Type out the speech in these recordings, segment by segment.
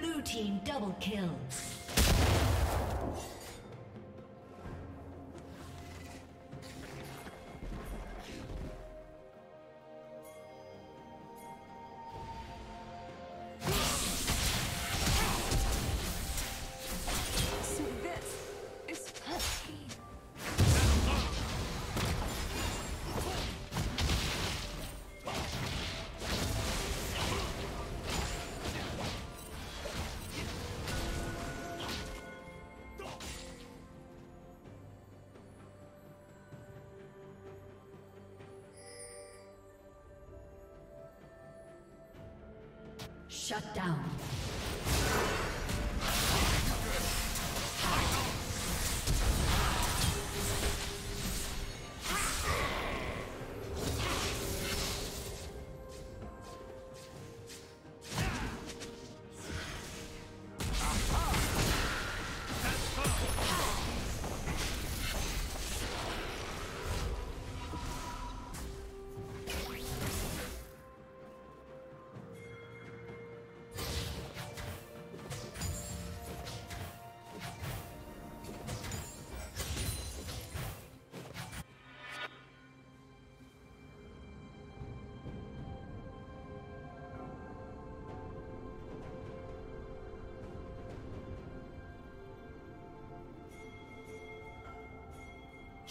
Blue team double kill. Shut down.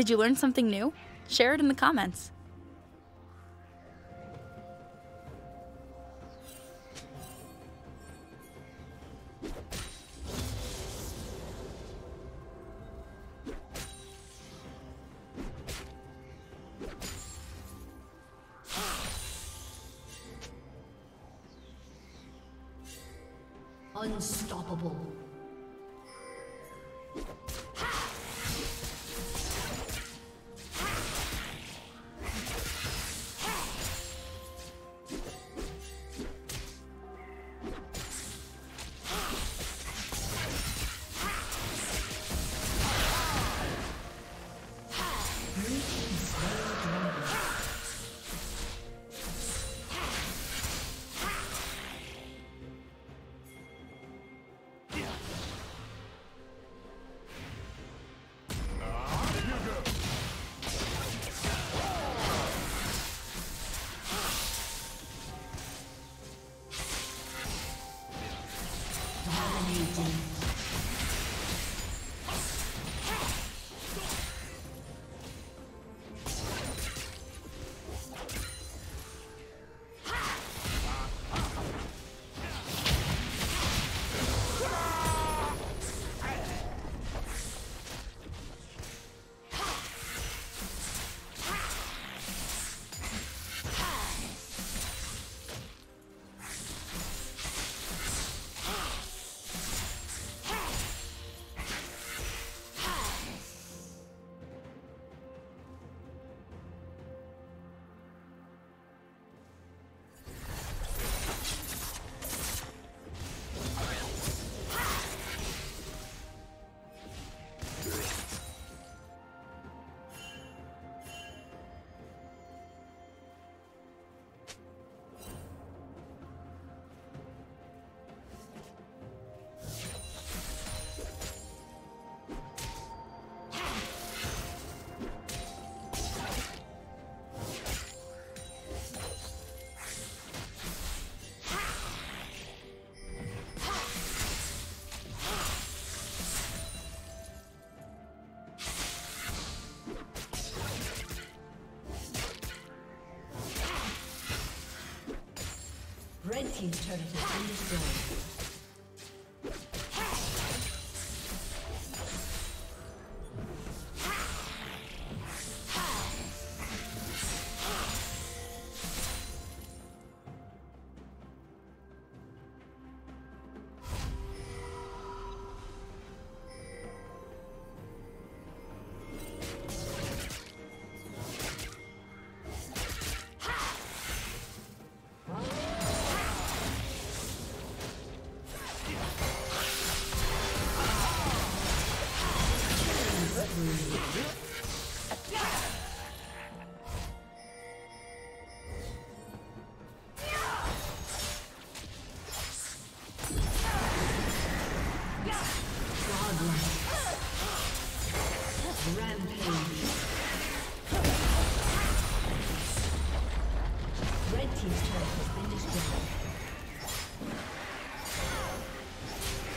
Did you learn something new? Share it in the comments. Unstoppable. Red team's turret has been destroyed.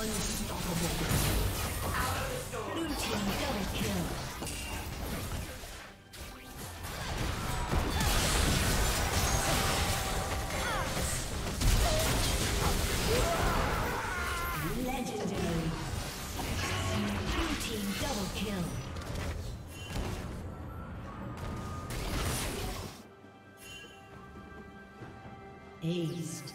Unstoppable. Blue team double kill. East.